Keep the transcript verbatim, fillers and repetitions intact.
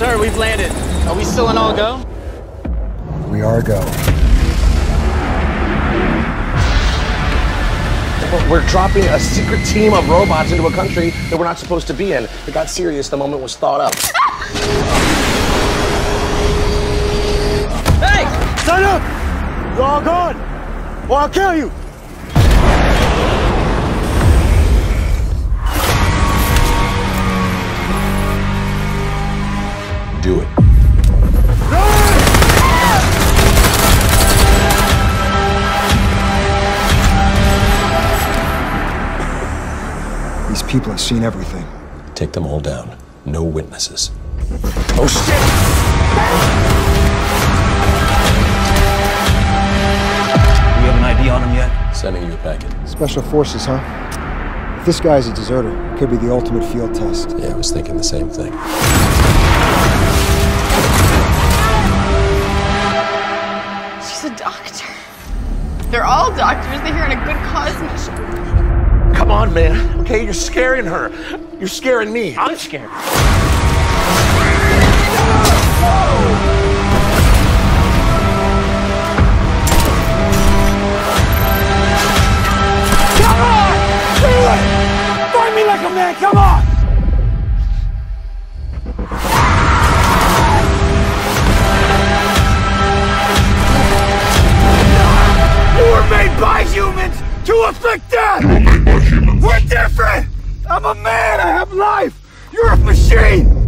Sir, we've landed. Are we still in all go? We are go. We're dropping a secret team of robots into a country that we're not supposed to be in. It got serious the moment it was thought up. Hey! Stand up! You're all gone! Or I'll kill you! Do it. These people have seen everything. Take them all down. No witnesses. Oh, shit! We have an I D on him yet? Sending you a packet. Special forces, huh? If this guy's a deserter, it could be the ultimate field test. Yeah, I was thinking the same thing. She's a doctor. They're all doctors. They're here in a good cause mission. Come on, man. Okay, you're scaring her. You're scaring me. I'm scared. Come on! Do it! Fight me like a man! Come on! By humans to afflict death! You were made by humans. We're different! I'm a man, I have life! You're a machine!